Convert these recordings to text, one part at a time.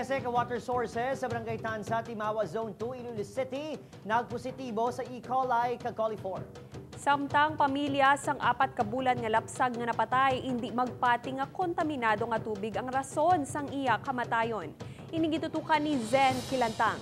13 ka-water sources sa Barangay Tansa, Timawa Zone 2, Iloilo City, nagpositibo sa E. coli kag Coliform. Samtang pamilya sang apat kabulan nga lapsag nga napatay, hindi magpati nga kontaminado nga tubig ang rason sang iya kamatayon. Inigitutukan ni Zen Kilantang.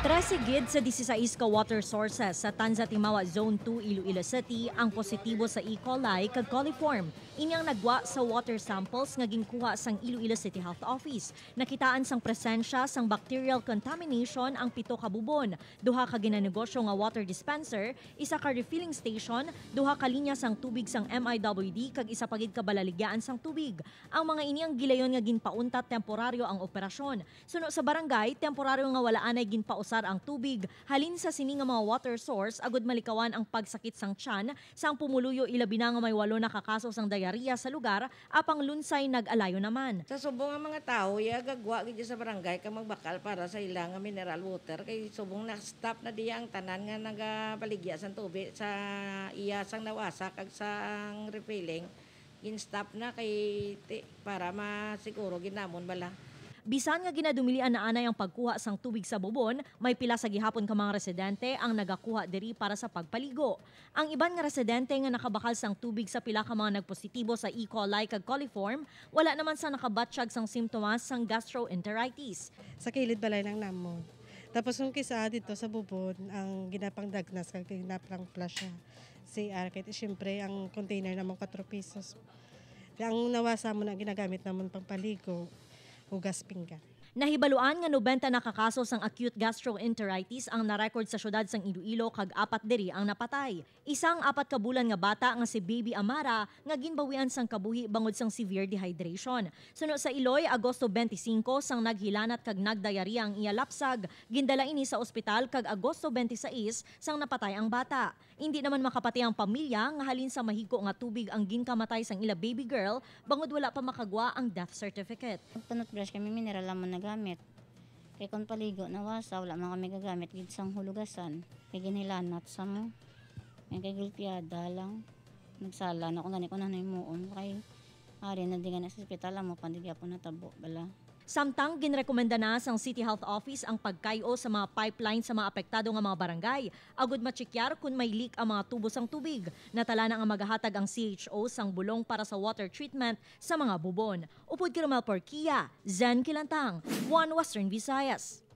13 sa 16 ka water sources sa Tanza Timawa Zone 2 Iloilo City ang positibo sa E. coli kag coliform. Inyang nagwa sa water samples nga ginkuha sang Iloilo City Health Office. Nakitaan sang presensya sang bacterial contamination ang 7 ka bubon, 2 ka ginanegosyo nga water dispenser, 1 ka refilling station, 2 ka linya sang tubig sang MIWD kag 1 pagid ka balaligyan sang tubig. Ang mga iniyang gilayon nga ginpauntat temporaryo ang operasyon. Suno sa barangay, temporaryo nga wala anay ginpauntat ang tubig halin sa sini nga mga water source agud malikawan ang pagsakit sang tiyan sang pumuluyo ilabi na nga may 8 na kakaso sang diarrhea sa lugar apang lunsay nag-alayo naman. Sa subong ang mga tao ya gagwa gid sa barangay ka magbakal para sa ilang nga mineral water kay subong na-stop na diya ang tanan nga nagabaligya sang tubig sa iya sang nawasa kag sang refilling in-stop na kay para masiguro ginamon bala. Bisan nga ginadumilian na anay ang pagkuha sang tubig sa bubon, may pila sa gihapon ka mga residente ang nagakuha diri para sa pagpaligo. Ang iban nga residente nga nakabakal sang tubig sa pila ka mga nagpositibo sa E. coli kag coliform, wala naman sa nakabatsyag sang simptomas sang gastroenteritis. Sa kilid balay lang namon. Tapos nung kisa dito sa bubon, ang ginapang dagnas kag ginapang plasya. Si Arkit, siyempre ang container namon 4 pesos. Ang nawasa mo na ginagamit namon pangpaligo. Hugas pinggan. Nahibaluan nga 90 na kakaso sang acute gastroenteritis ang na-record sa syudad sang Iloilo kag 4 diri ang napatay. Isang 4 ka bulan nga bata nga si Baby Amara nga ginbawian sang kabuhi bangod sang severe dehydration. Suno sa Iloy, Agosto 25 sang naghilanat kag nagdayarya ang iya lapsag, gindala ini sa ospital kag Agosto 26 sang napatay ang bata. Hindi naman makapati ang pamilya nga halin sa mahigko nga tubig ang ginkamatay sang ila baby girl bangod wala pa makagwa ang death certificate. Panutbrush kami mineral lamon gamit. Kaya kung paligo na wasa, wala man kami gagamit. Gidsang hulugasan. Kaya ginilanat sa mo. Kaya gulpiada lang. Nagsala na kung nani ko na naimuon. Kaya ari na di ka na sa hospital mo, pandigya po natabo. Bala. Samtang ginrekomenda na sang City Health Office ang pagkayo sa mga pipeline sa mga apektado nga mga barangay. Agud matchikyar kung may leak ang mga tubo sang tubig. Natala na nga magahatag ang CHO sang bulong para sa water treatment sa mga bubon. Upod kay Romal Parkia, Zen Kilantang, One Western Visayas.